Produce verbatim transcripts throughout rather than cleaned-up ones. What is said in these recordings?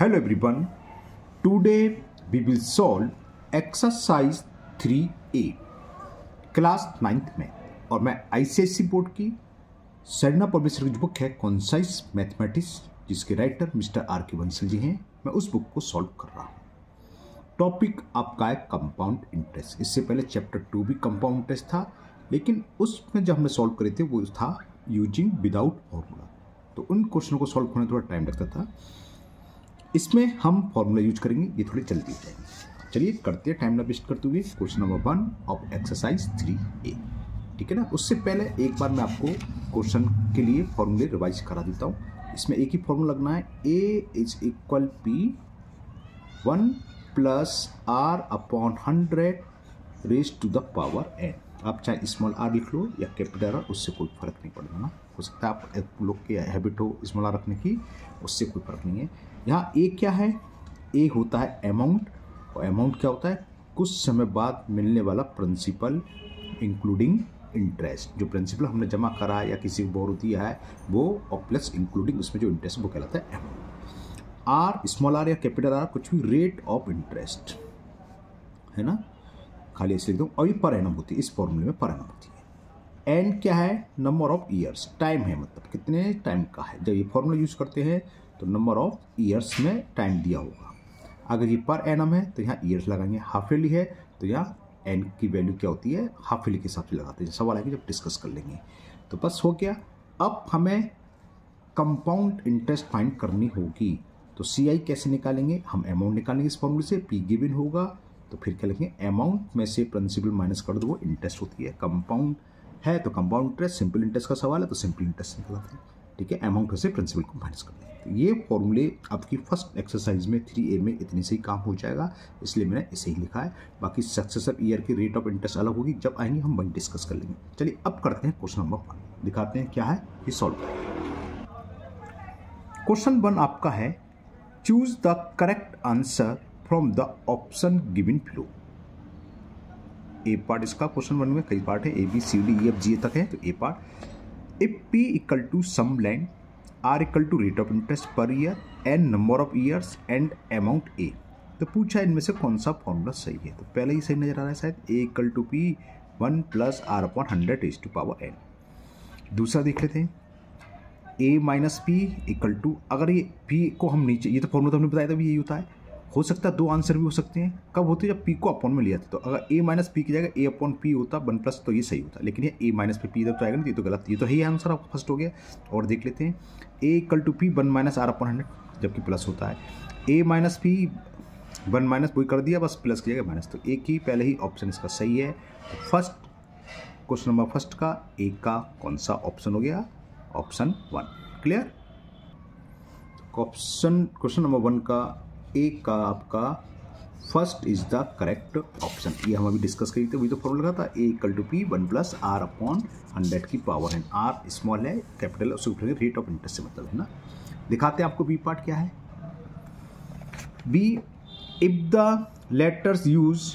Hello everyone, today we will solve exercise three A class ninth में और मैं I C S E board की Sarna publisher की book है कॉन्साइज मैथमेटिक्स जिसके writer mister R K Bansal ji हैं, मैं उस बुक को सॉल्व कर रहा हूँ। टॉपिक आपका है कंपाउंड इंटरेस्ट। इससे पहले चैप्टर टू भी कंपाउंड इंटरेस्ट था, लेकिन उसमें जब हमने सॉल्व करे थे वो था यूजिंग विदाउट फॉर्मूला, तो उन क्वेश्चनों को सॉल्व करने में थोड़ा टाइम लगता था। इसमें हम फॉर्मूला यूज करेंगे, ये थोड़ी जल्दी हो जाएगी। चलिए करते हैं, टाइम ना वेस्ट करते हुए question number one of exercise three A, ठीक है ना। उससे पहले एक बार मैं आपको क्वेश्चन के लिए फॉर्मूले रिवाइज करा देता हूँ। इसमें एक ही फॉर्मूला लगना है, A is equal P one plus R upon hundred raise to the power N. आप चाहे स्मॉल आर लिख लो या कैपिटल आर, उससे कोई फर्क नहीं पड़ेगा ना। हो सकता है आप लोग के हैबिट हो स्मॉल आर रखने की, उससे कोई फर्क नहीं है। यहाँ ए क्या है, ए होता है अमाउंट, और अमाउंट क्या होता है, कुछ समय बाद मिलने वाला प्रिंसिपल इंक्लूडिंग इंटरेस्ट। जो प्रिंसिपल हमने जमा करा या किसी को बोरो दिया है वो, और प्लस इंक्लूडिंग उसमें जो इंटरेस्ट वो कहलाता है अमाउंट। आर स्मॉल आर या कैपिटल आर कुछ भी रेट ऑफ इंटरेस्ट है ना, खाली ऐसे लिख दूँ। और ये पर एनम होती है, इस फॉर्मूले में पर एनम होती है। एन क्या है, नंबर ऑफ ईयर्स, टाइम है, मतलब कितने टाइम का है। जब ये फॉर्मूला यूज करते हैं तो नंबर ऑफ ईयर्स में टाइम दिया होगा। अगर ये पर एनम है तो यहाँ ईयर्स लगाएंगे, हाफ ईयरली है तो यहाँ एन की वैल्यू क्या होती है, हाफ ईयरली के हिसाब से लगाते हैं। सवाल आएगा जब डिस्कस कर लेंगे। तो बस हो गया, अब हमें कंपाउंड इंटरेस्ट फाइंड करनी होगी। तो सी आई कैसे निकालेंगे, हम अमाउंट निकालेंगे इस फॉर्मूले से। पी गिवन होगा तो फिर क्या लिखेंगे, अमाउंट में से प्रिंसिपल माइनस कर दो, वो इंटरेस्ट होती है। कंपाउंड है तो कंपाउंड इंटरेस्ट, सिंपल इंटरेस्ट का सवाल है तो सिंपल इंटरेस्ट निकलता है, ठीक है। अमाउंट से प्रिंसिपल को माइनस कर दें। तो ये फॉर्मूले आपकी फर्स्ट एक्सरसाइज में थ्री ए में इतने से ही काम हो जाएगा, इसलिए मैंने इसे ही लिखा है। बाकी सक्सेसिव ईयर की रेट ऑफ इंटरेस्ट अलग होगी, जब आएंगे हम वही डिस्कस कर लेंगे। चलिए अब करते हैं क्वेश्चन नंबर वन, दिखाते हैं क्या है ये सॉल्व करें। क्वेश्चन वन आपका है, choose the correct answer from the option given below. A part इसका क्वेश्चन वन में कई पार्ट है, A B C D E F G तक है, तो A part. If P equal to sum lent, R equal to rate of interest per year, N number of years and amount A, तो पूछा है इनमें से कौन सा फॉर्मूला सही है। तो पहले ही सही नजर आ रहा है शायद, A equal to P one plus R upon hundred is to power N. दूसरा देख लेते हैं, A minus P equal to, अगर ये पी को हम नीचे, ये तो फॉर्मूला तो हमने बताया था भी यही होता है। हो सकता है दो आंसर भी हो सकते हैं, कब होते हैं जब पी को अपॉन में लिया था। तो अगर ए माइनस पी की जगह ए अपॉन पी होता वन प्लस, तो ये सही होता, लेकिन ये ए माइनस पी पी जब तो आएगा ना, ये तो गलत, ये तो ही आंसर आपका फर्स्ट हो गया। और देख लेते हैं, A equal to P one minus R upon hundred, जबकि प्लस होता है, A minus P one minus वही कर दिया, बस प्लस की जगह माइनस। तो ए की पहले ही ऑप्शन इसका सही है। तो फर्स्ट क्वेश्चन नंबर फर्स्ट का ए का कौन सा ऑप्शन हो गया, option one. Clear, option question number one का ए का आपका first is the correct option. ये हम अभी डिस्कस करी थे, वही तो फॉर्मूला था, A equal to P one plus R upon hundred की पावर है। आर स्मॉल है कैपिटल, उसको उठाएंगे रेट ऑफ इंटरेस्ट से मतलब है ना। दिखाते हैं आपको बी पार्ट क्या है। B, if the letters use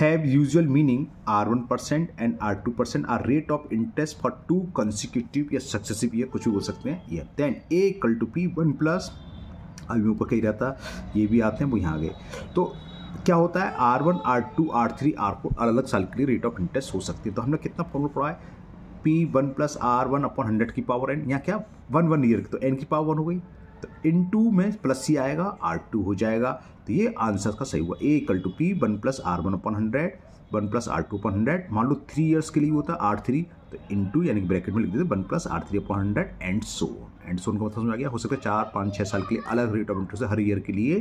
have usual meaning, R one percent and R two percent are rate of interest for two consecutive या सक्सेसिव ईयर, कुछ भी बोल सकते हैं ये, then A equal to P one plus, अभी ऊपर कहीं रहता ये भी आते हैं वो यहाँ आ गए। तो क्या होता है, R one R two R three R four अलग अलग साल के लिए रेट ऑफ इंटरेस्ट हो सकती है। तो हमने कितना फॉर्मूला पढ़ा है, P one plus R one upon hundred की पावर एन, यहाँ क्या वन वन ईयर की, तो एन की पावर वन हो गई, तो इन टू में प्लस सी आएगा, आर टू हो जाएगा। तो ये आंसर का सही हुआ, A equal to P one plus R one upon hundred one plus R two upon hundred. मान लो थ्री ईयर्स के लिए होता है आर थ्री, तो इन टू यानी ब्रैकेट में लिख देते one plus R three upon hundred and so and so on का मतलब समझ आ गया। हो सकता है चार पाँच छः साल के लिए अलग रेट ऑफ इंटरेस्ट हर ईयर के लिए,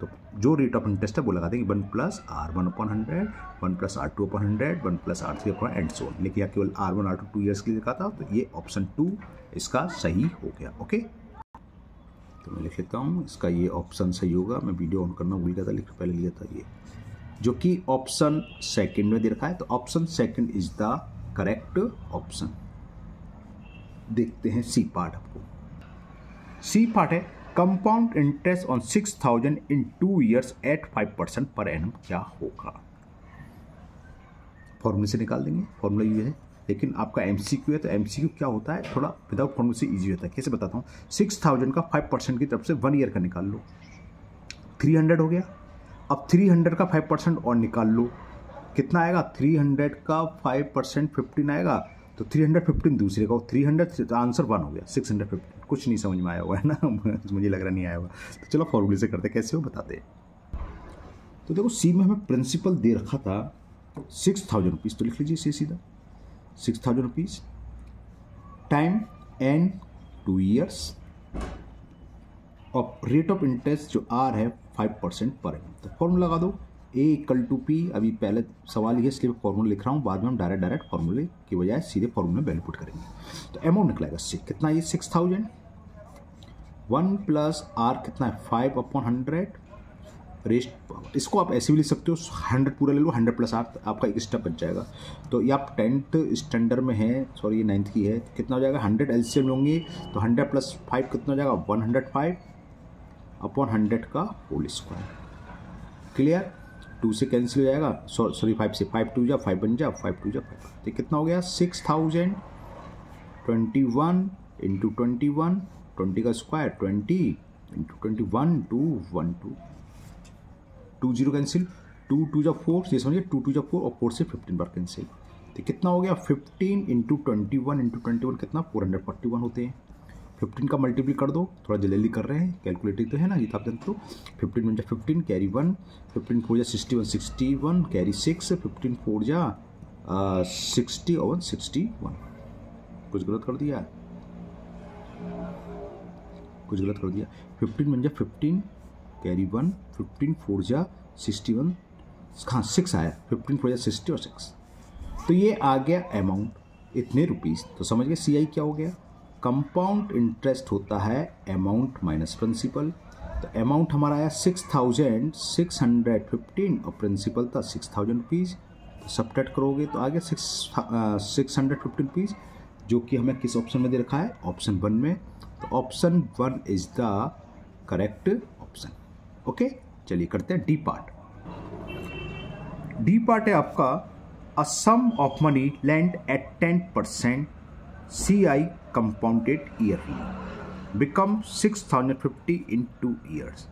तो जो रेट ऑफ इंटरेस्ट है वो लगा देंगे one plus R one upon hundred one plus R two upon hundred one plus R three upon and so on, लेकिन यहाँ केवल R one R two two years के लिए लिखा था, तो ये ऑप्शन टू इसका सही हो गया। ओके, तो मैं लिख लेता हूँ इसका ये ऑप्शन सही होगा। मैं वीडियो ऑन करना भूल गया था, लिख पहले लिया था ये, जो कि ऑप्शन सेकंड में दे रखा है। तो option second is the correct option. देखते हैं सी पार्ट आपको। सी पार्ट है, compound interest on six thousand in two years at five percent per annum क्या होगा। फॉर्मूले से निकाल देंगे, फॉर्मूला ये है, लेकिन आपका एमसीक्यू है तो एमसीक्यू क्या होता है, थोड़ा विदाउट फॉर्मूले से इजी होता है। कैसे बताता हूँ, सिक्स थाउजेंड का फाइव परसेंट की तरफ से वन ईयर का निकाल लो, थ्री हंड्रेड हो गया। अब थ्री हंड्रेड का फाइव परसेंट और निकाल लो, कितना आएगा? थ्री हंड्रेड का फाइव परसेंट फिफ्टीन आएगा, तो थ्री हंड्रेड फिफ्टीन दूसरे का, थ्री हंड्रेड आंसर वन हो गया, सिक्स हंड्रेड फिफ्टीन। कुछ नहीं समझ में आया हुआ है ना, मुझे लग रहा नहीं आया हुआ। तो चलो फॉर्मूले से करते, कैसे हो बताते हैं। तो देखो सी में हमें प्रिंसिपल दे रखा था सिक्स थाउजेंड रुपीज़, तो लिख लीजिए सी सीधा six thousand rupees, time and two years, और रेट ऑफ इंटरेस्ट जो आर है फाइव परसेंट पर एनम। तो फॉर्मूला लगा दो ए इक्वल टू पी। अभी पहले सवाल ये, इसलिए मैं फॉर्मूला लिख रहा हूँ, बाद में हम डायरेक्ट डायरेक्ट फॉर्मूले की बजाय सीधे फॉर्मूले में वैल्यू पुट करेंगे। तो अमाउंट निकलेगा सिक्स, कितना ये six thousand, one plus R कितना है फाइव अपॉन हंड्रेड रेस्ट। इसको आप ऐसे भी ले सकते हो, हंड्रेड पूरा ले लो, हंड्रेड प्लस आर आपका एक स्टेप बच जाएगा। तो ये आप टेंथ स्टैंडर्ड में है, सॉरी ये नाइन्थ की है, तो कितना हो जाएगा, हंड्रेड एल सी एम होंगे, तो हंड्रेड प्लस फाइव कितना हो जाएगा, one hundred five upon hundred का होल स्क्वायर। क्लियर, टू से कैंसिल हो जाएगा, सॉरी फाइव से, फाइव टू जा फाइव बन जा, फाइव टू जा फाइव, तो कितना हो गया six thousand twenty one into twenty one, twenty का square twenty into twenty one two one two, two zero cancel, two two जा फोर, ये समझिए टू टू जा फोर, और फोर से फिफ्टीन बार कैंसिल, तो कितना हो गया fifteen into twenty one into twenty one कितना फोर हंड्रेड फोर्टी वन होते हैं। फिफ्टीन का मल्टीप्ली कर दो, थोड़ा जल्दी जल्दी कर रहे हैं, कैलकुलेटिंग तो है ना, ये तो आप जानते हो। फिफ्टीन बन जा fifteen carry one, fifteen four जा sixty one, sixty one carry six, fifteen four जा सिक्सटी और सिक्सटी वन। कुछ गलत कर दिया, कुछ गलत कर दिया। फिफ्टीन बन जा fifteen carry one, fifteen four जा सिक्सटी वन, हाँ सिक्स आया, फिफ्टीन फोर जा सिक्सटी और सिक्स। तो ये आ गया अमाउंट इतने रुपीज़। तो समझ गए सी आई क्या हो गया, कंपाउंड इंटरेस्ट होता है अमाउंट माइनस प्रिंसिपल। तो अमाउंट हमारा आया six thousand six hundred fifteen और प्रिंसिपल था सिक्स थाउजेंड रुपीज़। तो सब्ट्रैक्ट करोगे तो आ गया six six hundred fifteen rupees, जो कि हमें किस ऑप्शन में दे रखा है, ऑप्शन वन में। तो option one is the correct option. Okay, चलिए करते हैं डी पार्ट। डी पार्ट है आपका a sum of money land at ten percent C I compounded yearly become six thousand fifty in two years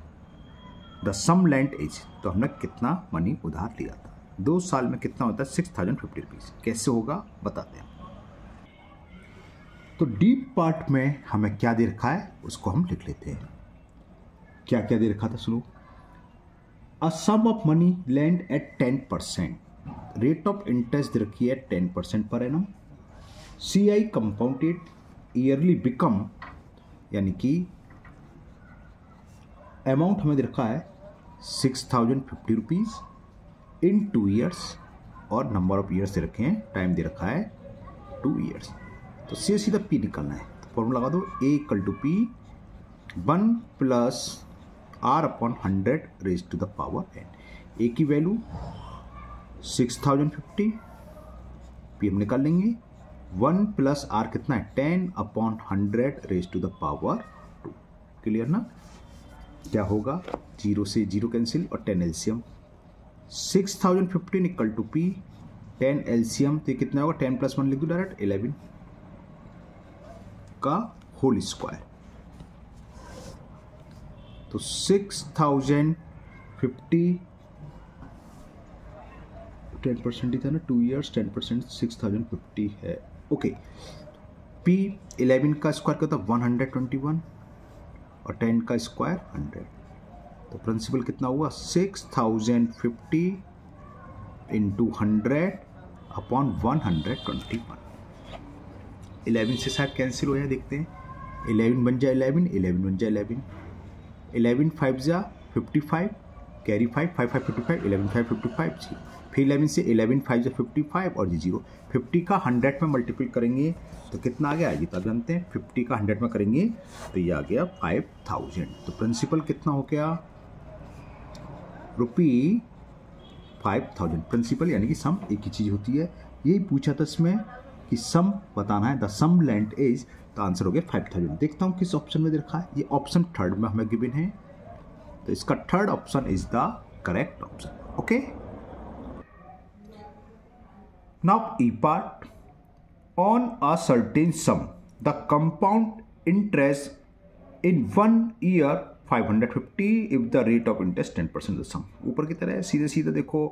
the sum land is. तो हमने कितना money उधार लिया था, दो साल में कितना होता है, सिक्स थाउजेंड फिफ्टी रुपीज़। कैसे होगा बताते हैं। तो डी पार्ट में हमें क्या दे रखा है, उसको हम लिख लेते हैं। क्या क्या दे रखा था, सुनो, a sum of money land at ten percent, rate of interest दे रखी है ten percent per annum, C I compounded yearly become, यानी कि अमाउंट हमें दे रखा है six thousand fifty rupees in two years, और नंबर ऑफ ईयर्स दे रखे हैं, टाइम दे रखा है टू ईयर्स। तो सी सीधा पी निकालना है, तो फॉर्मूला लगा दो A equal to P one plus R upon hundred raise to the power N. A की value six thousand fifty, P हम निकाल लेंगे, वन प्लस आर कितना है ten upon hundred raise to the power two. Clear ना, क्या होगा, zero से जीरो कैंसिल और ten LCM, six thousand fifteen equal to P ten LCM, तो कितना होगा, टेन प्लस वन लिख दो डायरेक्ट, इलेवन का होल स्क्वायर। तो six thousand fifty ten percent ही था ना, two years ten percent six thousand fifty है। ओके, पी इलेवन का स्क्वायर क्या होता है, वन हंड्रेड ट्वेंटी वन और टेन का स्क्वायर हंड्रेड। तो प्रिंसिपल कितना हुआ, six thousand fifty into hundred upon one hundred twenty one. Eleven से शायद कैंसिल हो जाए, देखते हैं, इलेवन बन जाए इलेवन, इलेवन बन जाए इलेवन, इलेवन फाइव जा fifty five carry five, five five fifty five, eleven five fifty five जी, फिर इलेवन से इलेवन फाइव से फिफ्टी फाइव और जी जीरो। फिफ्टी का हंड्रेड में मल्टीप्लाई करेंगे तो कितना आ गया, ये तो जानते हैं, फिफ्टी का हंड्रेड में करेंगे तो ये आ गया फाइव थाउजेंड। तो प्रिंसिपल कितना हो गया, रुपी फाइव थाउजेंड। प्रिंसिपल यानी कि सम एक ही चीज़ होती है, यही पूछा था इसमें कि सम बताना है, द सम लैंड इज, तो आंसर हो गया फाइव थाउजेंड। देखता हूँ किस ऑप्शन में देखा है, ये ऑप्शन थर्ड में हमें गिवन है, तो इसका third option is the correct option. Okay, now E part, on a certain sum the compound interest in one year five hundred fifty if the rate of interest ten percent the sum, ऊपर की तरह सीधे सीधे देखो।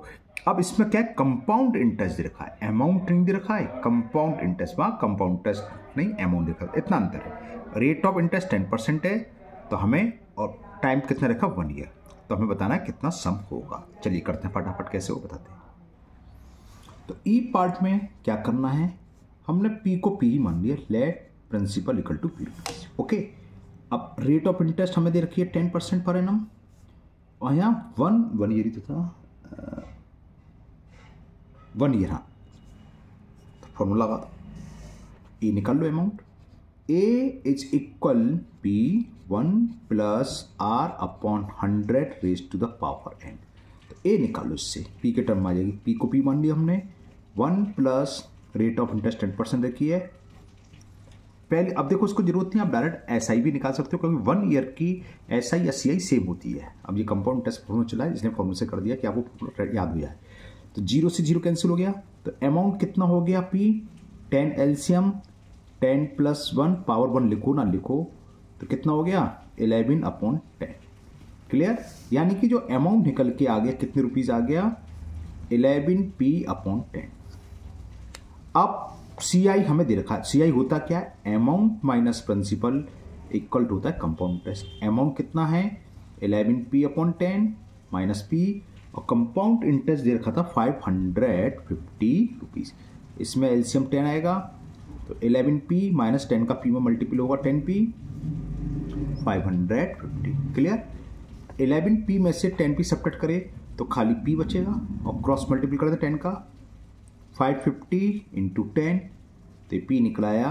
अब इसमें क्या है, कंपाउंड इंटरेस्ट दे रखा है, अमाउंट नहीं दे रखा है, कंपाउंड इंटरेस्ट, वहाँ कंपाउंड इंटरेस्ट नहीं अमाउंट दे रखा है, इतना अंतर है। Rate of interest ten percent है तो हमें, और टाइम कितना रखा वन ईयर, तो हमें बताना है कितना सम होगा। चलिए करते हैं फटाफट, कैसे वो बताते हैं। तो ई पार्ट में क्या करना है, हमने पी को पी ही मान लिया, let principal equal to P rupees, okay. अब रेट ऑफ इंटरेस्ट हमें दे रखी है टेन परसेंट पर एनम, और यहाँ वन वन ईयर ही तो था, वन ईयर, हाँ। तो फॉर्मूला का ए निकाल लो amount, A is equal P one plus R upon hundred raise to the power N. तो ए निकालो इससे, पी के टर्म आ जाएगी, पी को पी मान लिया हमने, one plus rate of interest ten percent रखी है पहले। अब देखो इसको जरूरत नहीं, आप डायरेक्ट एस आई भी निकाल सकते हो क्योंकि वन ईयर की एस आई या सी आई सेम होती है। अब ये कंपाउंड इंटरेस्ट फॉर्मूला चला है, इसने फॉर्मूला से कर दिया कि आपको याद हो जाए। तो जीरो से जीरो कैंसिल हो गया, तो अमाउंट कितना हो गया P, ten LCM, ten plus one, power one लिखो ना लिखो, तो कितना हो गया इलेवन अपॉन टेन, क्लियर। यानी कि जो अमाउंट निकल के आ गया कितने रुपीज आ गया, इलेवन पी अपॉन टेन। अब सी आई हमें दे रखा है, सी आई होता क्या है, amount minus principal equal to होता है कंपाउंड इंटरेस्ट। अमाउंट कितना है eleven P upon ten minus P, और कंपाउंड इंटरेस्ट दे रखा था फाइव हंड्रेड फिफ्टी रुपीज़, इसमें एलसीएम टेन आएगा, तो इलेवन पी माइनस टेन का पी में मल्टीपल होगा ten P, five hundred fifty, clear. Eleven P में से टेन पी सबट्रैक्ट करें तो खाली पी बचेगा, और क्रॉस मल्टीपल कर दे टेन का, five hundred fifty into ten, तो पी निकलाया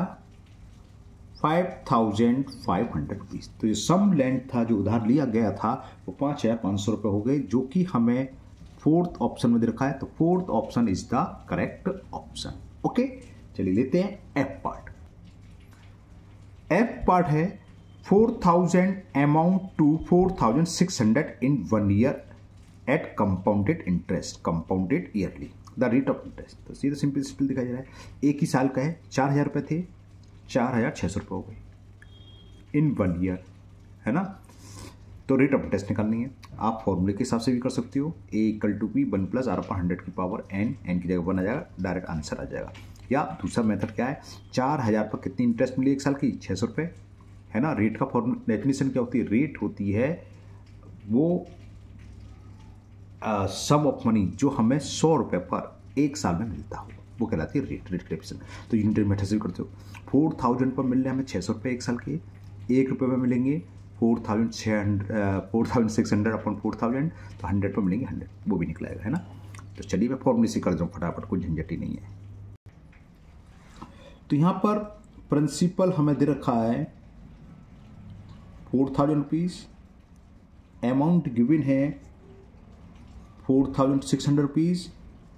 five thousand five hundred rupees. तो ये सम लैंड था जो उधार लिया गया था वो पाँच हज़ार पाँच सौ रुपये हो गए, जो कि हमें फोर्थ ऑप्शन में दे रखा है, तो fourth option is the correct option, okay. चलिए लेते हैं एफ पार्ट। एफ पार्ट है four thousand amount to four thousand six hundred in one year at compounded interest, compounded yearly the rate of interest. तो सीधे simple simple दिखाई दे रहा है, एक ही साल का है, चार हज़ार रुपये थे, चार हज़ार छः सौ रुपये हो गई इन वन ईयर, है ना। तो रेट ऑफ इंटरेस्ट निकालनी है, आप फॉर्मूले के हिसाब से भी कर सकते हो, A equal to P one plus R upon hundred की पावर एन, एन की जगह वन आ जाएगा, डायरेक्ट आंसर आ जाएगा। या दूसरा मेथड क्या है, चार हज़ार पर कितनी इंटरेस्ट मिली एक साल की, छः सौ रुपये, है ना। रेट का फॉर्मूला डेफिनेशन क्या होती है, रेट होती है वो सम ऑफ मनी जो हमें सौ रुपये पर एक साल में मिलता हो, वो कहलाती है रेट, रेट कैपिटल। तो यूनिट मेथड से भी करते हो, फोर थाउजेंड पर मिल रहे हैं हमें छः सौ रुपये एक साल के, एक रुपये में मिलेंगे फोर थाउजेंड छः hundred four thousand six hundred upon four thousand, तो हंड्रेड पर मिलेंगे हंड्रेड, वो भी निकलाएगा, है ना। तो चलिए मैं फॉर्मूले से कर दूँ फटाफट, कोई झंझट ही नहीं है। तो यहाँ पर प्रिंसिपल हमें दे रखा है four thousand rupees, amount given है four thousand six hundred rupees,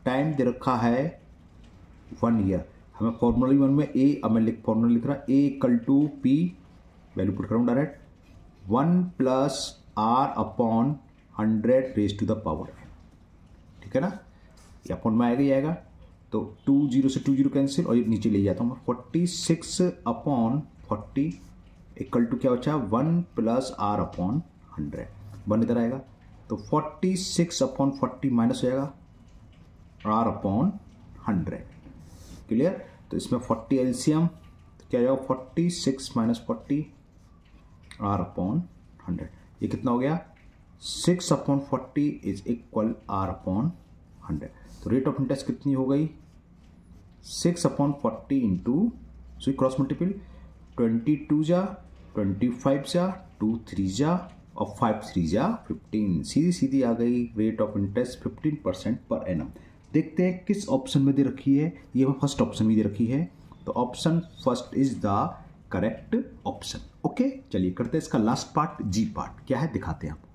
time दे रखा है वन ईयर। हमें फॉर्मूला वन में ए, अब मैं लिख फॉर्मूला लिख रहा हूँ, A equal to P, value put कर रहा हूँ direct, one plus R upon hundred raise to the power, ठीक है ना। ये अपॉन में आएगा ही आएगा, तो टू जीरो से टू जीरो कैंसिल, और ये नीचे ले जाता हूँ मैं, forty six upon forty equal to क्या बचा, one plus R upon hundred, one इधर आएगा, तो forty six upon forty minus हो जाएगा आर अपॉन हंड्रेड, क्लियर। तो इसमें फोर्टी एलसीएम, तो क्या जाएगा forty six minus forty R upon hundred, ये कितना हो गया six upon forty is equal R upon hundred. तो रेट ऑफ इंटरेस्ट कितनी हो गई, six upon forty into so cross multiple, twenty two जा ट्वेंटी फाइव जा टू थ्री जा और फाइव थ्री जा फिफ्टीन, सीधी सीधी आ गई rate of interest fifteen percent per annum. देखते हैं किस ऑप्शन में दे रखी है, ये वह फर्स्ट ऑप्शन में दे रखी है, तो option first is the correct option, okay. चलिए करते हैं इसका लास्ट पार्ट, जी पार्ट क्या है दिखाते हैं आपको।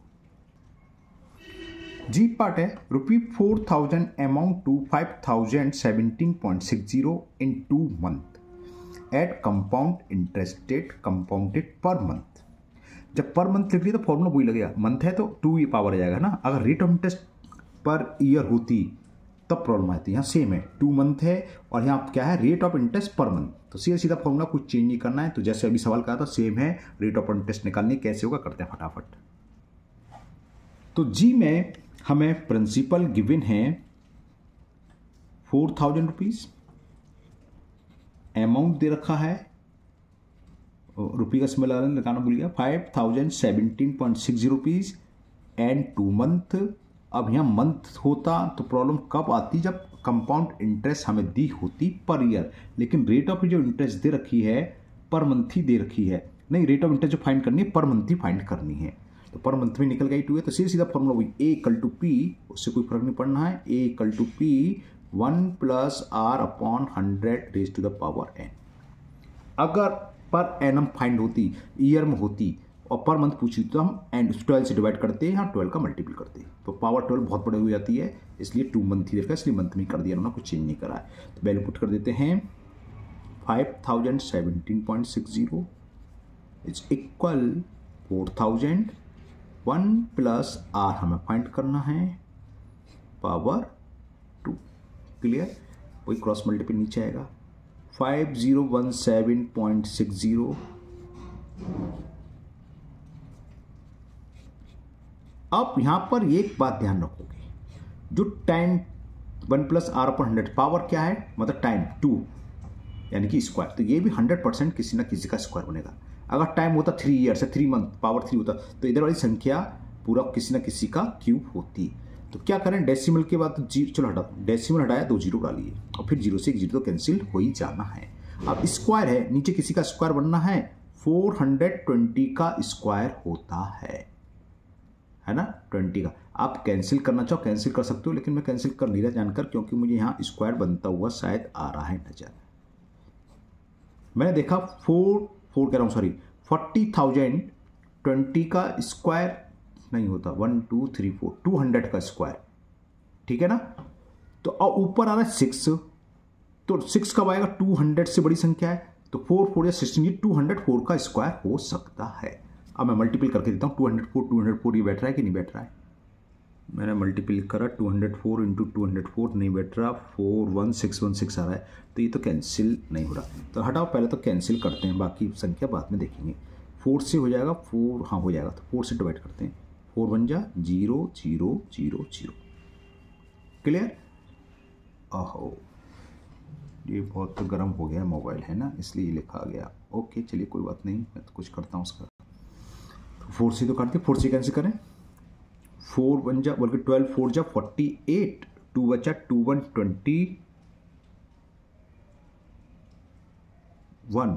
जी पार्ट है rupee four thousand amount to five thousand seventeen point six zero in two month at compound interest rate compounded per month. जब पर मंथ लिख लिया तो फॉर्मूला वही लगेगा, मंथ है तो टू ये पावर आ जाएगा ना। अगर rate of interest per year होती तब प्रॉब्लम आती है। यहाँ सेम है, टू मंथ है और यहाँ क्या है rate of interest per month. तो सीधा सीधा फॉर्मूला कुछ चेंज नहीं करना है। तो जैसे अभी सवाल कहा था सेम है, रेट ऑफ इंटरेस्ट निकालने कैसे होगा करते हैं फटाफट। तो जी में हमें प्रिंसिपल गिवन है फोर थाउजेंड रुपीज, अमाउंट दे रखा है रुपये का समय लगा लगाना भूल गया five thousand seventeen point six rupees and two month. अब यहाँ मंथ होता तो प्रॉब्लम कब आती, जब कंपाउंड इंटरेस्ट हमें दी होती पर ईयर, लेकिन रेट ऑफ जो इंटरेस्ट दे रखी है पर मंथ ही दे रखी है। नहीं, रेट ऑफ इंटरेस्ट जो फाइंड करनी है पर मंथ ही फाइंड करनी है। तो पर मंथ में निकल गई टू है। तो सीधे सीधा फॉर्मूला वही ए इक्वल टू पी, उससे कोई फर्क नहीं पड़ना है, A equal to P one plus R upon hundred raise to the power N. अगर पर एनम फाइंड होती, ईयर में होती और पर मंथ पूछी तो हम एंड ट्वेल्व से डिवाइड करते हैं, यहाँ ट्वेल्व का मल्टीपल करते हैं। तो पावर ट्वेल्व बहुत बड़ी हो जाती है, इसलिए टू मंथ ही रखा, इसलिए मंथ में कर दिया उन्होंने, कुछ चेंज नहीं करा है। तो वैल्यू पुट कर देते हैं five thousand seventeen point six zero is equal four thousand one plus R हमें फाइंड करना है पावर टू। क्लियर, कोई क्रॉस मल्टीपल नीचे आएगा five zero one seven point six zero. अब यहां पर एक बात ध्यान रखोगे, जो time one plus R per hundred power क्या है मतलब टाइम टू यानी कि स्क्वायर, तो ये भी हंड्रेड परसेंट किसी ना किसी का स्क्वायर बनेगा। अगर टाइम होता three years three month power three होता तो इधर वाली संख्या पूरा किसी ना किसी का क्यूब होती। तो क्या करें, डेसिमल के बाद जी चलो हटा, डेसिमल हटाया दो जीरो डालिए और फिर जीरो से एक जीरो तो कैंसिल हो ही जाना है। अब स्क्वायर है, नीचे किसी का स्क्वायर बनना है, फोर हंड्रेड ट्वेंटी का स्क्वायर होता है है ना ट्वेंटी का। आप कैंसिल करना चाहो कैंसिल कर सकते हो, लेकिन मैं कैंसिल कर नहीं रहा जानकर, क्योंकि मुझे यहाँ स्क्वायर बनता हुआ शायद आ रहा है नजर। मैंने देखा फोर फोर कह रहा हूँ सॉरी फोर्टी थाउजेंड ट्वेंटी का स्क्वायर नहीं होता, one two three four two hundred का स्क्वायर, ठीक है ना। तो और ऊपर आ रहा है सिक्स, तो सिक्स कब आएगा, टू हंड्रेड से बड़ी संख्या है, तो फोर फोर या सिक्सटीन ये टू हंड्रेड फोर का स्क्वायर हो सकता है। अब मैं मल्टीपल करके देता हूँ two hundred four two hundred four, ये बैठ रहा है कि नहीं बैठ रहा है। मैंने मल्टीपल करा two hundred four into two hundred four नहीं बैठ रहा, four one six one six आ रहा है, तो ये तो कैंसिल नहीं हो रहा। तो हटाओ, पहले तो कैंसिल करते हैं, बाकी संख्या बाद में देखेंगे। फोर से हो जाएगा फोर, हाँ हो जाएगा, तो फोर से डिवाइड करते हैं, फोर वन जा zero zero zero zero. Clear, आहो ये बहुत गर्म हो गया मोबाइल है ना, इसलिए ये लिखा गया। ओके चलिए कोई बात नहीं, मैं तो कुछ करता हूँ उसका। तो फोर से तो काटते, फोर से कैंसिल करें, फोर वन जा बल्कि ट्वेल्व फोर जा फोर्टी एट, टू बचा two one twenty one,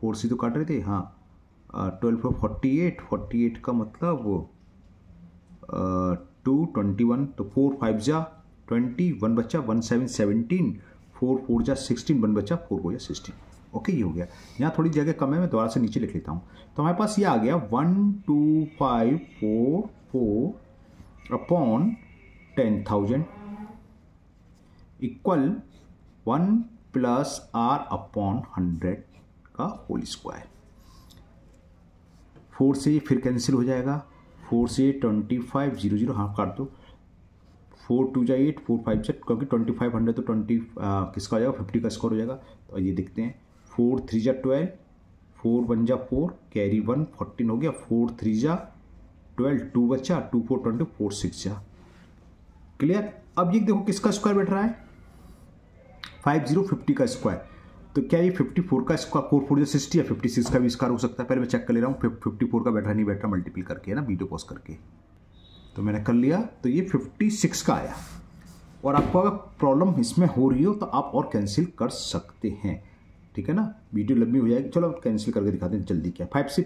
four से तो काट रहे थे हाँ, twelve four forty eight, forty eight का मतलब टू ट्वेंटी वन, तो फोर फाइव जा ट्वेंटी, वन बचा one seven seventeen, four four जा सिक्सटीन, वन बचा फोर फोर जा सिक्सटीन। ओके ये हो गया, यहाँ थोड़ी जगह कम है, मैं दोबारा से नीचे लिख लेता हूँ। तो हमारे पास ये आ गया one two five four four upon ten thousand equal one plus R upon hundred का होल स्क्वायर। फोर से फिर कैंसिल हो जाएगा, फोर से ट्वेंटी फाइव जीरो जीरो हाँ काट दो, फोर टू जाए एट, फोर फाइव से क्योंकि ट्वेंटी फाइव हंड्रेड तो ट्वेंटी किसका हो जाएगा फिफ्टी का स्क्वायर हो जाएगा। तो ये देखते हैं फोर थ्री जा ट्वेल्व, फोर वन जा फोर कैरी वन फोर्टीन हो गया, फोर थ्री जा ट्वेल्व, टू बचा two four twenty four six जा। क्लियर, अब ये देखो किसका स्क्वायर बैठ रहा है, फाइव जीरो फिफ्टी का स्क्वायर। तो क्या ये फिफ्टी फोर का स्क्वायर, फोर फोर जो सिक्सटी या फिफ्टी सिक्स का भी स्क्वायर हो सकता है, पहले मैं चेक कर ले रहा हूँ फिफ्टी फोर का बैठ रहा नहीं बैठ रहा मल्टीपल करके है ना, वीडियो पॉज करके। तो मैंने कर लिया, तो ये फिफ्टी सिक्स का आया। और आपको अगर प्रॉब्लम इसमें हो रही हो तो आप और कैंसिल कर सकते हैं, ठीक है ना, वीडियो लंबी हो जाएगी। चलो आप कैंसिल करके दिखाते हैं जल्दी क्या, फाइव से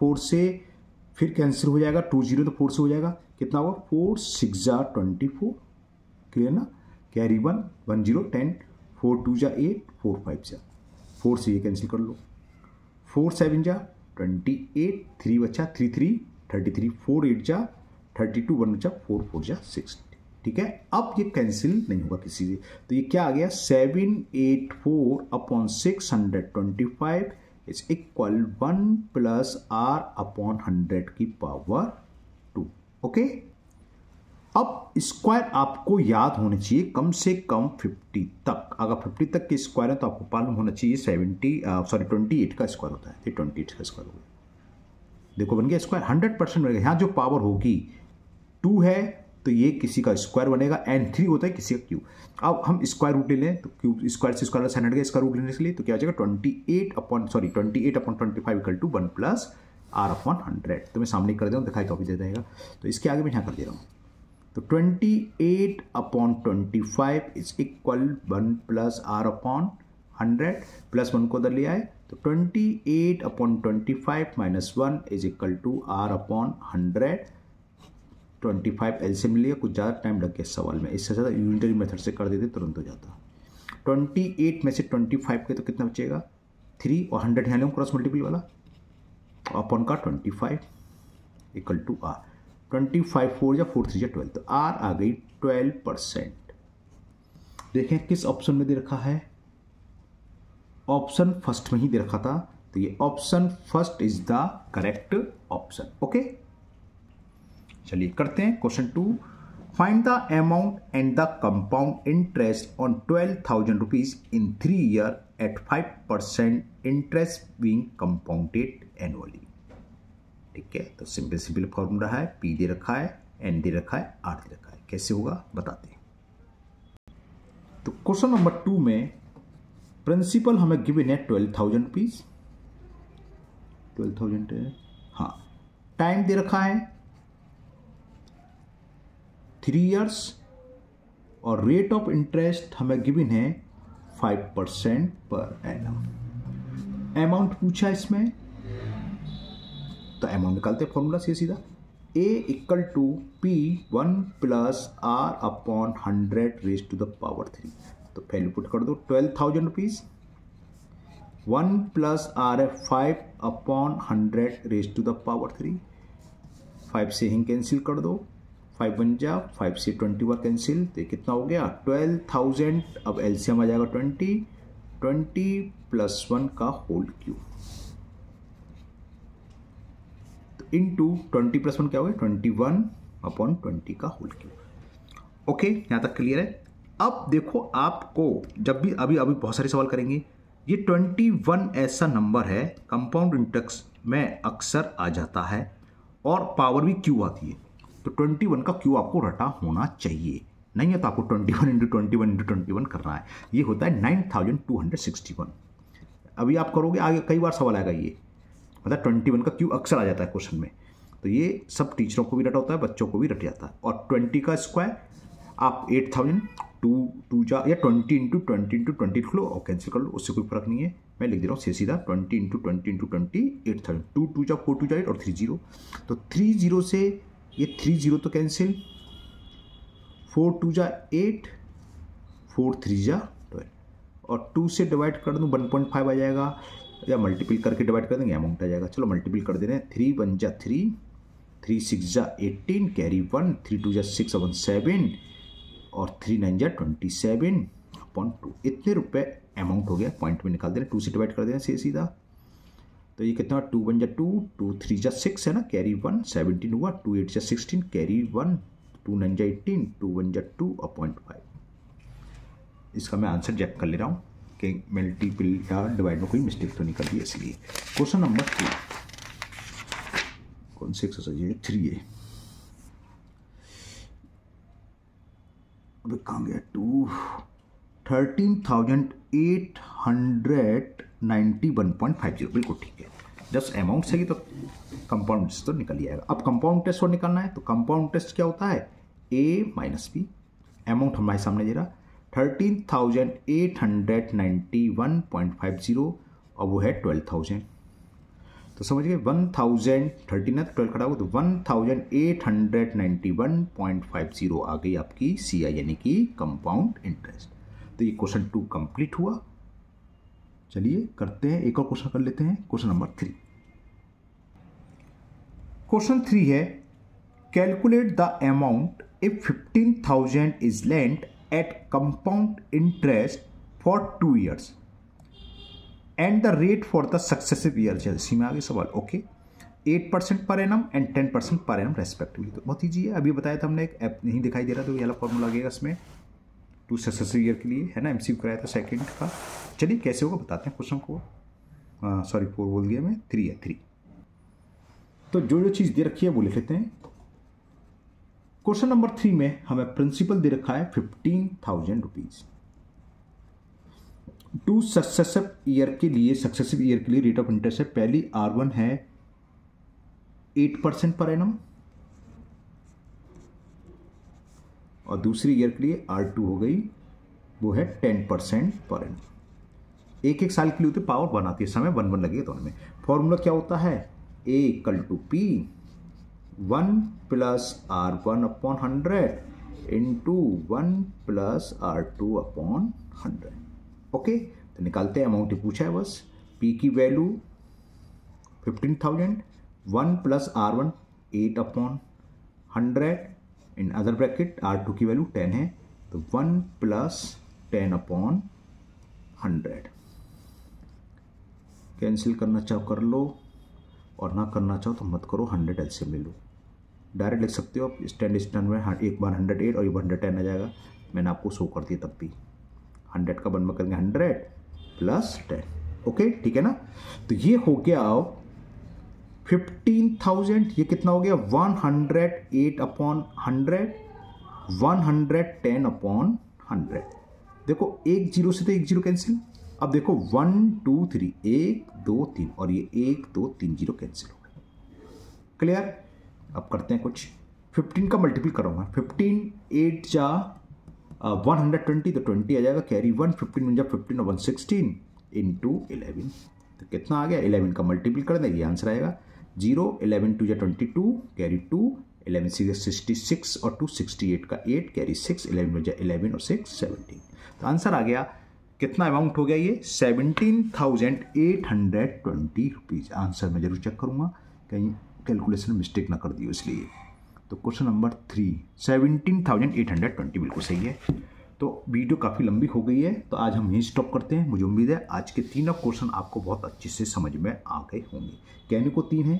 फोर से फिर कैंसिल हो जाएगा, टू जीरो तो फोर से हो जाएगा, कितना होगा फोर सिक्स जा ट्वेंटी फोर, क्लियर ना, carry one one zero ten, four two जा एट, फोर फाइव जा फोर से ये कैंसिल कर लो, फोर सेवन जा ट्वेंटी एट, थ्री बचा three three thirty three, four eight जा थर्टी टू, वन बचा फोर फोर जा सिक्स, ठीक है। अब ये कैंसिल नहीं होगा किसी से, तो ये क्या आ गया seven eight four upon six hundred twenty five is equal one plus R upon hundred की पावर टू। ओके अब स्क्वायर आपको याद होने चाहिए कम से कम पचास तक। अगर पचास तक के स्क्वायर है तो आपको मालूम होना चाहिए सत्तर सॉरी अट्ठाईस का स्क्वायर होता है, ये अट्ठाईस का स्क्वायर हो गया। देखो बन गया स्क्वायर, हंड्रेड परसेंट बनेगा। यहाँ जो पावर होगी टू है तो ये किसी का स्क्वायर बनेगा, एंड थ्री होता है किसी का क्यूब। अब हम स्क्वायर रूट ले लें तो क्यूब स्क्वायर से स्क्वायर हंड्रेड का स्क्वायर रूट लेने के लिए तो क्या हो जाएगा twenty eight upon sorry twenty eight upon twenty five equal to one plus R upon hundred. तो मैं सामने कर दे रहा हूँ, दिखाई कॉपी दे देगा, तो इसके आगे मैं यहाँ कर दे रहा हूँ। तो अट्ठाईस upon twenty five is equal one plus R upon hundred, plus one को उधर लिया है तो अट्ठाईस upon twenty five minus one is equal to R upon hundred. Twenty five L से मिलेगा, कुछ ज़्यादा टाइम लग गया सवाल में, इससे ज़्यादा यूनिटरी मेथड से कर देते तुरंत हो जाता। अट्ठाईस में से ट्वेंटी फाइव के तो कितना बचेगा थ्री, और हंड्रेड यहाँ लेंगे क्रॉस मल्टीपल वाला अपॉन का twenty five equal to R. Twenty five four या फोर थ्री या ट्वेल्व, तो आर आ गई ट्वेल्व परसेंट। देखें किस ऑप्शन में दे रखा है, ऑप्शन फर्स्ट में ही दे रखा था, तो ये option first is the correct option. Okay चलिए करते हैं question two. Find the amount and the compound interest on twelve thousand rupees in three year at five percent interest being compounded annually. ठीक है, तो सिंपल सिंपल फॉर्मूला है, P दे रखा है, एन दे रखा है, आर दे रखा है, कैसे होगा बताते हैं। तो क्वेश्चन नंबर टू में प्रिंसिपल हमें गिवन है twelve thousand rupees, twelve thousand हाँ, टाइम दे रखा है थ्री इयर्स और रेट ऑफ इंटरेस्ट हमें गिवन है five percent per annum. Amount पूछा इसमें तो अमाउंट निकालते हैं फॉर्मूला से सीधा, a equal to P one plus R upon hundred raise to the power three. तो पहले पुट कर दो twelve thousand rupees, one plus R है five upon hundred raise to the power three. Five से हिंग cancel कर दो, five one जा फाइव से ट्वेंटी वन कैंसिल, तो कितना हो गया ट्वेल्व थाउजेंड। अब एलसीएम आ जाएगा ट्वेंटी, ट्वेंटी प्लस वन का whole cube into twenty plus one क्या हो गया ट्वेंटी वन अपॉन ट्वेंटी का होल क्यूब। ओके यहाँ तक क्लियर है। अब देखो आपको जब भी अभी अभी बहुत सारे सवाल करेंगे, ये ट्वेंटी वन ऐसा नंबर है कंपाउंड इंटरेस्ट में अक्सर आ जाता है और पावर भी क्यू आती है, तो ट्वेंटी वन का क्यू आपको रटा होना चाहिए, नहीं है तो आपको twenty one into twenty one into twenty one करना है। ये होता है nine thousand two hundred sixty one. अभी आप करोगे आगे कई बार सवाल आएगा, ये मतलब ट्वेंटी वन का क्यू अक्सर आ जाता है क्वेश्चन में, तो ये सब टीचरों को भी रट होता है, बच्चों को भी रट जाता है। और ट्वेंटी का स्क्वायर आप एट थाउजेंड टू टू जा या twenty into twenty into twenty लिख लो और कैंसिल कर लो, उससे कोई फर्क नहीं है। मैं लिख दे रहा हूँ सीधा twenty into twenty into twenty eight thousand two two जा फोर टू जा एट और थ्री जीरो, तो थ्री जीरो से ये थ्री जीरो तो कैंसिल, फोर टू जा एट, फोर थ्री जा ट्वेल्व और टू से डिवाइड कर दूँ वन पॉइंट फाइव आ जाएगा या मल्टीपल करके डिवाइड कर देंगे अमाउंट आ जाएगा। चलो मल्टीपल कर दे रहे हैं, थ्री वन जा थ्री, थ्री सिक्स जा eighteen carry one, three two जा सिक्स अपन सेवन और थ्री नाइन जा ट्वेंटी सेवन अपॉन टू। इतने रुपए अमाउंट हो गया, पॉइंट में निकाल दे रहे हैं, टू से डिवाइड कर दे रहे हैं सीधा, तो ये कितना टू वन जा टू, टू थ्री जा सिक्स है ना कैरी वन सेवनटीन हुआ, टू एट जा sixteen carry one, two nine जा एटीन, टू वन जा टू अपॉइंट फाइव। इसका मैं आंसर चेक कर ले रहा हूँ, मल्टीपल या डिवाइड में कोई मिस्टेक तो नहीं कर दी, इसलिए क्वेश्चन नंबर टू कौन से एक्सरसाइज थ्री है, अबे कहाँ गया two, thirteen thousand eight hundred ninety one point five zero बिल्कुल ठीक है। जस्ट अमाउंट सही तो कंपाउंड टेस्ट तो निकल ही आएगा। अब कंपाउंड टेस्ट और निकालना है, तो कंपाउंड टेस्ट क्या होता है ए माइनस बी। अमाउंट हमारे सामने दे रहा thirteen thousand eight hundred ninety one point five zero और वो है ट्वेल्व थाउजेंड, तो समझ गए वन थाउजेंड थर्टीन है तो ट्वेल्व खड़ा हो तो one thousand eight hundred ninety one point five zero आ गई आपकी सी आई यानी कि कंपाउंड इंटरेस्ट। तो ये क्वेश्चन टू कंप्लीट हुआ। चलिए करते हैं एक और क्वेश्चन कर लेते हैं, question number three. Question three है calculate the amount if fifteen thousand is lent at compound interest for two years and the rate for the successive years। इसी में आगे सवाल okay okay? Eight percent per annum and ten percent per annum respectively. तो बहुत easy है, अभी बताया था हमने, एक ऐप नहीं दिखाई दे रहा तो ये वाला फॉर्मूला गया इसमें टू सक्सेसिव ईयर के लिए, है ना, एमसीक्यू कराया था सेकंड का। चलिए कैसे होगा बताते हैं क्वेश्चन को, सॉरी फोर बोल दिया मैं, थ्री है थ्री। तो जो जो चीज़ दे रखी है वो लिख लेते हैं। क्वेश्चन नंबर थ्री में हमें प्रिंसिपल दे रखा है fifteen thousand rupees. Two successive year के लिए सक्सेसिव ईयर के लिए रेट ऑफ इंटरेस्ट है, पहली आर वन है एट परसेंट पर एनम और दूसरी ईयर के लिए आर टू हो गई वो है टेन परसेंट पर एनम। एक एक साल के लिए होते पावर वन आती है, समय वन वन लगेगा दोनों में। फॉर्मूला क्या होता है, A equal to P one plus R one upon hundred into one plus R two upon hundred. Okay तो निकालते हैं, अमाउंट पूछा है बस। पी की value fifteen thousand, one plus R one eight upon hundred, in other bracket R two की value ten है तो one plus ten upon hundred. Cancel करना चाहो कर लो और ना करना चाहो तो मत करो, हंड्रेड एलसीएम ले लो, डायरेक्ट लिख सकते हो आप। स्टैंड स्टैंड में एक बार हंड्रेड एट और एक बार हंड्रेड टेन आ जाएगा, मैंने आपको शो कर दिया तब भी। हंड्रेड का वन में करेंगे हंड्रेड प्लस टेन। ओके ठीक है ना, तो ये हो गया फिफ्टीन थाउजेंड, ये कितना हो गया one hundred eight upon hundred, one hundred ten upon hundred. देखो एक जीरो से तो एक जीरो कैंसिल, अब देखो वन टू थ्री, एक दो तीन और ये एक दो तीन जीरो कैंसिल हो गए। क्लियर, अब करते हैं कुछ। फिफ्टीन का मल्टीपल करूँगा, फिफ्टीन एट जा वन हंड्रेड ट्वेंटी तो ट्वेंटी आ जाएगा, कैरी वन, फिफ्टीन में जा फिफ्टीन और वन सिक्सटीन इंटू इलेवन, तो कितना आ गया इलेवन का मल्टीपल कर दें, ये आंसर आएगा जीरो। इलेवन टू या twenty two carry two, eleven six sixty six और टू सिक्सटी एट का एट कैरी सिक्स, इलेवन में जाए इलेवन और सिक्स सेवनटीन। तो आंसर आ गया, कितना अमाउंट हो गया ये seventeen thousand eight hundred twenty rupees. Answer मैं जरूर चेक करूँगा कहीं कैलकुलेशन में मिस्टेक ना कर दियो इसलिए। तो question number three seventeen thousand eight hundred twenty बिल्कुल सही है। तो वीडियो काफ़ी लंबी हो गई है तो आज हम यहीं स्टॉप करते हैं। मुझे उम्मीद है आज के तीनों क्वेश्चन आपको बहुत अच्छे से समझ में आ गए होंगे। कहने को तीन है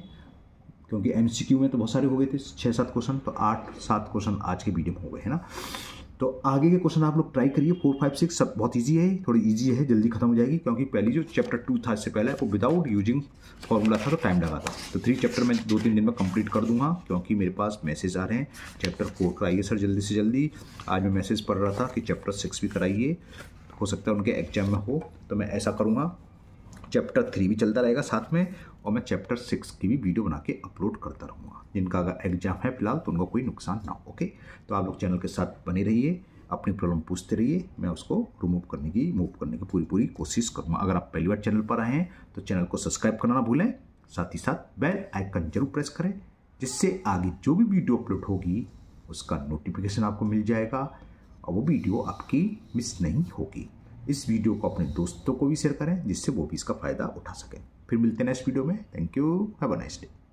क्योंकि एमसीक्यू में तो बहुत सारे हो गए थे, छः सात क्वेश्चन, तो आठ सात क्वेश्चन आज के वीडियो में हो गए हैं ना। तो आगे के क्वेश्चन आप लोग ट्राई करिए, फोर फाइव सिक्स सब बहुत ईजी है, थोड़ी ईजी है, जल्दी खत्म हो जाएगी क्योंकि पहली जो चैप्टर टू था इससे पहले वो विदाउट यूजिंग फॉर्मूला था तो टाइम लगा था। तो थ्री चैप्टर मैं दो तीन दिन में कंप्लीट कर दूंगा क्योंकि मेरे पास मैसेज आ रहे हैं चैप्टर फोर कराइए सर जल्दी से जल्दी। आज मैं मैसेज पढ़ रहा था कि चैप्टर सिक्स भी कराइए, हो सकता है उनके एग्जाम में हो, तो मैं ऐसा करूँगा, चैप्टर थ्री भी चलता रहेगा साथ में और मैं चैप्टर सिक्स की भी वीडियो बना के अपलोड करता रहूँगा। जिनका अगर एग्जाम है फिलहाल तो उनका कोई नुकसान ना हो। ओके तो आप लोग चैनल के साथ बने रहिए, अपनी प्रॉब्लम पूछते रहिए, मैं उसको रिमूव करने की मूव करने की पूरी पूरी कोशिश करूँगा। अगर आप पहली बार चैनल पर आए हैं तो चैनल को सब्सक्राइब करना ना भूलें, साथ ही साथ बेल आइकन जरूर प्रेस करें जिससे आगे जो भी वीडियो अपलोड होगी उसका नोटिफिकेशन आपको मिल जाएगा और वो वीडियो आपकी मिस नहीं होगी। इस वीडियो को अपने दोस्तों को भी शेयर करें जिससे वो भी इसका फ़ायदा उठा सकें। फिर मिलते हैं नेक्स्ट वीडियो में। Thank you, have a nice day.